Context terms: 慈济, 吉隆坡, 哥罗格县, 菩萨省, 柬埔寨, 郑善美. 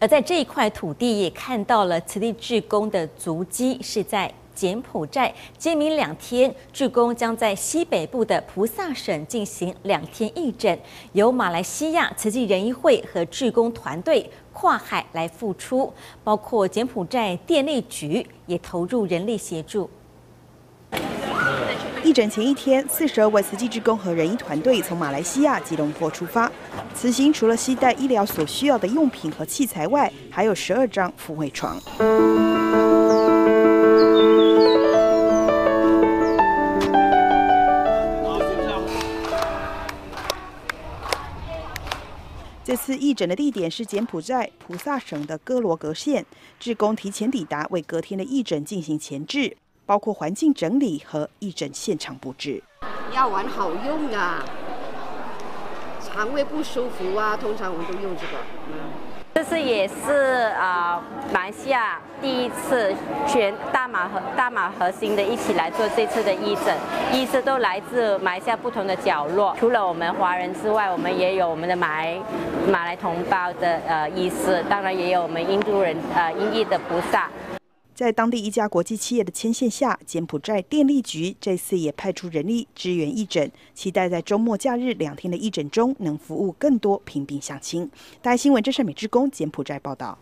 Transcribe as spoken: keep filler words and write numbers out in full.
而在这一块土地也看到了慈济志工的足迹，是在柬埔寨。今明两天，志工将在西北部的菩萨省进行两天义诊，由马来西亚慈济人医会和志工团队跨海来付出，包括柬埔寨电力局也投入人力协助。 义诊前一天，四十二位慈济志工和人医团队从马来西亚吉隆坡出发。此行除了携带医疗所需要的用品和器材外，还有十二张抚慰床。这次义诊的地点是柬埔寨菩萨省的哥罗格县，志工提前抵达，为隔天的义诊进行前置。 包括环境整理和义诊现场布置。药丸好用啊，肠胃不舒服啊，通常我们都用这个。嗯、这次也是啊、呃，马来西亚第一次全大马和大马核心的一起来做这次的义诊，医师都来自马来西亚不同的角落。除了我们华人之外，我们也有我们的马来马来同胞的呃医师，当然也有我们印度人呃印裔的菩萨。 在当地一家国际企业的牵线下，柬埔寨电力局这次也派出人力支援义诊，期待在周末、假日两天的义诊中，能服务更多贫病乡亲。大爱新闻，郑善美志工，柬埔寨报道。